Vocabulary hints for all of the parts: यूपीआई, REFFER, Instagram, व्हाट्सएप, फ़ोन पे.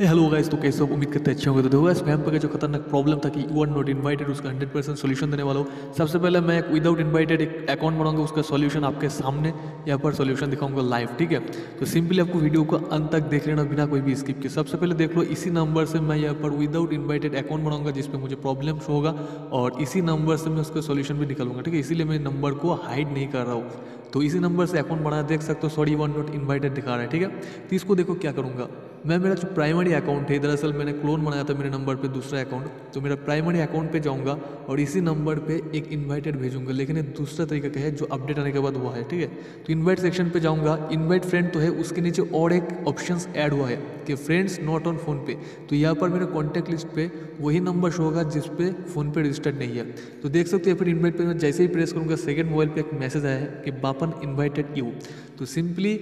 Hello guys, तो कैसे हो? उम्मीद करते अच्छे होंगे। तो देखो गाइस, स्पैम का जो खतरनाक प्रॉब्लम था कि यू आर नॉट इनवाइटेड, उसका 100% सोल्यूशन देने वाला हूँ। सबसे पहले मैं एक विदाउट इनवाइटेड एक अकाउंट बनाऊंगा, उसका सोल्यूशन आपके सामने यहाँ पर सोल्यूशन दिखाऊंगा लाइव, ठीक है? तो सिंपली आपको वीडियो को अंत तक देख लेना बिना कोई भी स्किप के। सबसे पहले देख लो, इसी नंबर से मैं यहाँ पर विदाउट इन्वाइटेड अकाउंट बनाऊंगा जिसमें मुझे प्रॉब्लम्स होगा और इसी नंबर से मैं उसका सोल्यूशन भी निकालूंगा, ठीक है? इसीलिए मैं नंबर को हाइड नहीं कर रहा हूँ। तो इसी नंबर से अकाउंट बना देख सकते हो, sorry you are not invited दिखा रहा है, ठीक है? तो इसको देखो क्या करूँगा मैं, मेरा जो प्राइमरी अकाउंट है, दरअसल मैंने क्लोन बनाया था मेरे नंबर पे दूसरा अकाउंट, तो मेरा प्राइमरी अकाउंट पे जाऊंगा और इसी नंबर पे एक इनवाइटेड भेजूंगा, लेकिन ये दूसरा तरीका का है जो अपडेट आने के बाद हुआ है, ठीक है? तो इनवाइट सेक्शन पे जाऊंगा, इनवाइट फ्रेंड तो है, उसके नीचे और एक ऑप्शंस ऐड हुआ है कि फ्रेंड्स नॉट ऑन फोन पे। तो यहाँ पर मेरे कॉन्टैक्ट लिस्ट पे वही नंबर शो होगा जिस पे फ़ोन पे रजिस्टर्ड नहीं है। तो देख सकते हो, फिर इनवाइट पे मैं जैसे ही प्रेस करूँगा सेकेंड मोबाइल पर एक मैसेज आया है कि बापन इन्वाइटेड यू। तो सिंपली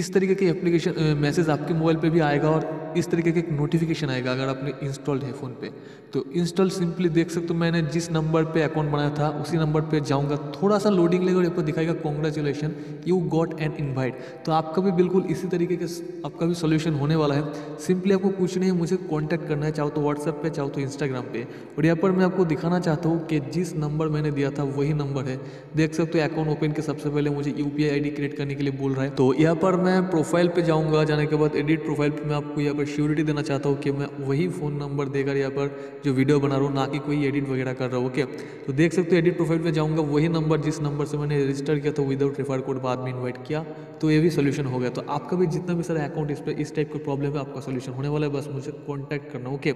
इस तरीके के एप्लीकेशन मैसेज आपके मोबाइल पे भी आएगा और इस तरीके के एक नोटिफिकेशन आएगा अगर आपने इंस्टॉल्ड है फ़ोन पे। तो इंस्टॉल सिंपली देख सकते हो, मैंने जिस नंबर पे अकाउंट बनाया था उसी नंबर पे जाऊंगा, थोड़ा सा लोडिंग लेगा और यहाँ पर दिखाएगा congratulation you got an invite. तो आपका भी बिल्कुल इसी तरीके के आपका भी सोल्यूशन होने वाला है। सिंपली आपको कुछ नहीं, मुझे कॉन्टैक्ट करना है, चाहो तो व्हाट्सएप पे, चाहो तो इंस्टाग्राम पे। और यहाँ पर मैं आपको दिखाना चाहता हूँ कि जिस नंबर मैंने दिया था वही नंबर है, देख सकते हो। अकाउंट ओपन के सबसे पहले मुझे यूपीआई आईडी क्रिएट करने के लिए बोल रहा है। तो यहाँ पर मैं प्रोफाइल पे जाऊंगा, जाने के बाद एडिट प्रोफाइल पे मैं आपको यहाँ पर श्योरिटी देना चाहता हूँ कि मैं वही फ़ोन नंबर देकर यहाँ पर जो वीडियो बना रहा हूँ, ना कि कोई एडिट वगैरह कर रहा हूँ, ओके? तो देख सकते हो, एडिट प्रोफाइल पे जाऊंगा, वही नंबर जिस नंबर से मैंने रजिस्टर किया था विदाउट रेफर कोड बाद में इन्वाइट किया, तो ये भी सोल्यूशन हो गया। तो आपका भी जितना भी सारा अकाउंट इस पर इस टाइप का प्रॉब्लम है, आपका सोल्यूशन होने वाला है, बस मुझे कॉन्टैक्ट करना, ओके?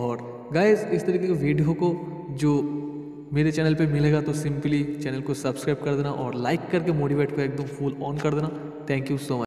और गाइस, इस तरीके के वीडियो को जो मेरे चैनल पे मिलेगा तो सिंपली चैनल को सब्सक्राइब कर देना और लाइक करके मोटिवेट को एकदम फुल ऑन कर देना। Thank you so much.